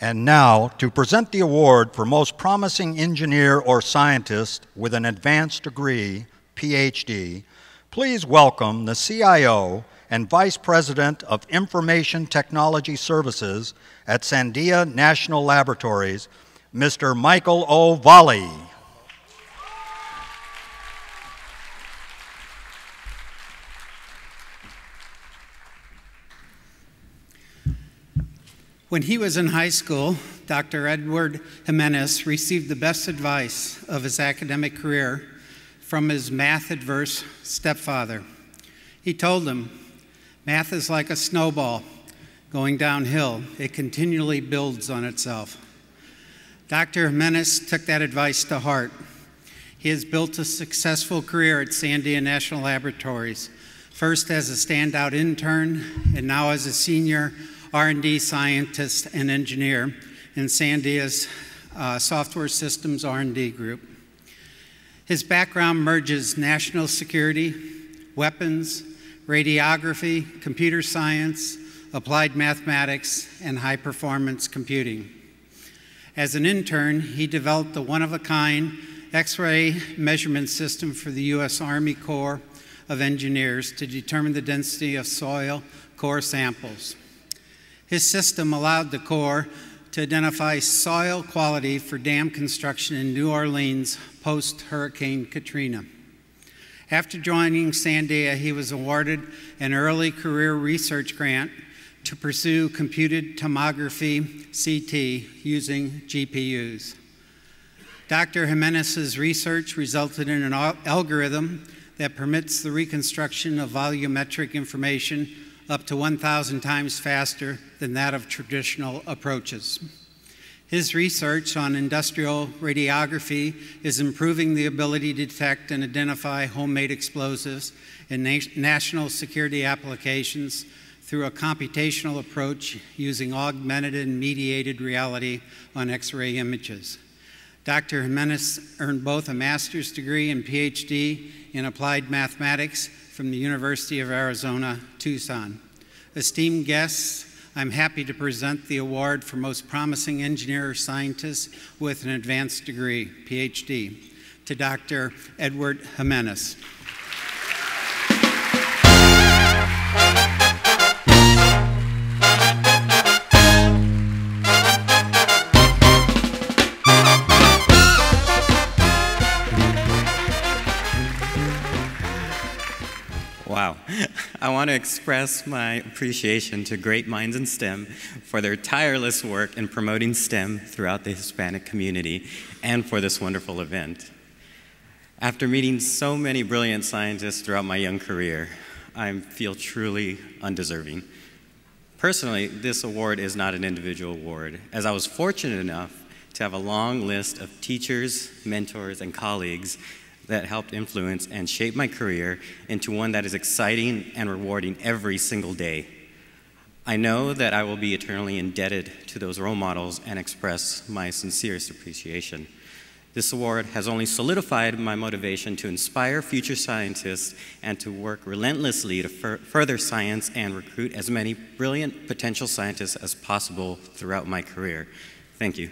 And now, to present the award for most promising engineer or scientist with an advanced degree, PhD, please welcome the CIO and Vice President of Information Technology Services at Sandia National Laboratories, Mr. Michael O. Vahle. When he was in high school, Dr. Edward Jimenez received the best advice of his academic career from his math-adverse stepfather. He told him, "Math is like a snowball going downhill. It continually builds on itself." Dr. Jimenez took that advice to heart. He has built a successful career at Sandia National Laboratories, first as a standout intern and now as a senior R&D scientist and engineer in Sandia's software systems R&D group. His background merges national security, weapons, radiography, computer science, applied mathematics, and high-performance computing. As an intern, he developed a one-of-a-kind X-ray measurement system for the U.S. Army Corps of Engineers to determine the density of soil core samples. His system allowed the Corps to identify soil quality for dam construction in New Orleans post-Hurricane Katrina. After joining Sandia, he was awarded an early career research grant to pursue computed tomography CT using GPUs. Dr. Jimenez's research resulted in an algorithm that permits the reconstruction of volumetric information up to 1,000 times faster than that of traditional approaches. His research on industrial radiography is improving the ability to detect and identify homemade explosives in national security applications through a computational approach using augmented and mediated reality on X-ray images. Dr. Jimenez earned both a master's degree and PhD in applied mathematics from the University of Arizona, Tucson. Esteemed guests, I'm happy to present the award for most promising engineer or scientist with an advanced degree, PhD, to Dr. Edward Jimenez. Wow. I want to express my appreciation to Great Minds in STEM for their tireless work in promoting STEM throughout the Hispanic community and for this wonderful event. After meeting so many brilliant scientists throughout my young career, I feel truly undeserving. Personally, this award is not an individual award, as I was fortunate enough to have a long list of teachers, mentors, and colleagues that helped influence and shape my career into one that is exciting and rewarding every single day. I know that I will be eternally indebted to those role models and express my sincerest appreciation. This award has only solidified my motivation to inspire future scientists and to work relentlessly to further science and recruit as many brilliant potential scientists as possible throughout my career. Thank you.